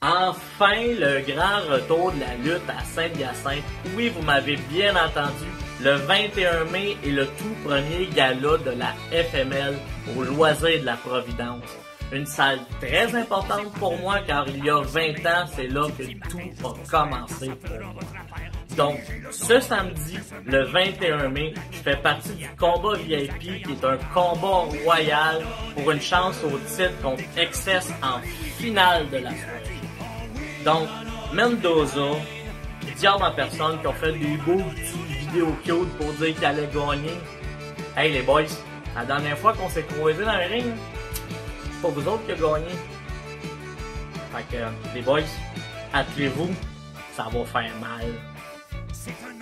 Enfin, le grand retour de la lutte à Saint-Hyacinthe. Oui, vous m'avez bien entendu, le 21 mai est le tout premier gala de la FML au loisir de la Providence. Une salle très importante pour moi car il y a 20 ans, c'est là que tout a commencé pour moi. Donc, ce samedi, le 21 mai, je fais partie du combat VIP qui est un combat royal pour une chance au titre contre Excess en finale de la soirée. Donc, Mendoza, Diable en personne, qui ont fait des beaux petits vidéos cute pour dire qu'il allait gagner. Hey les boys, la dernière fois qu'on s'est croisés dans le ring, c'est pas vous autres qui a gagné. Fait que, les boys, attelez-vous, ça va faire mal.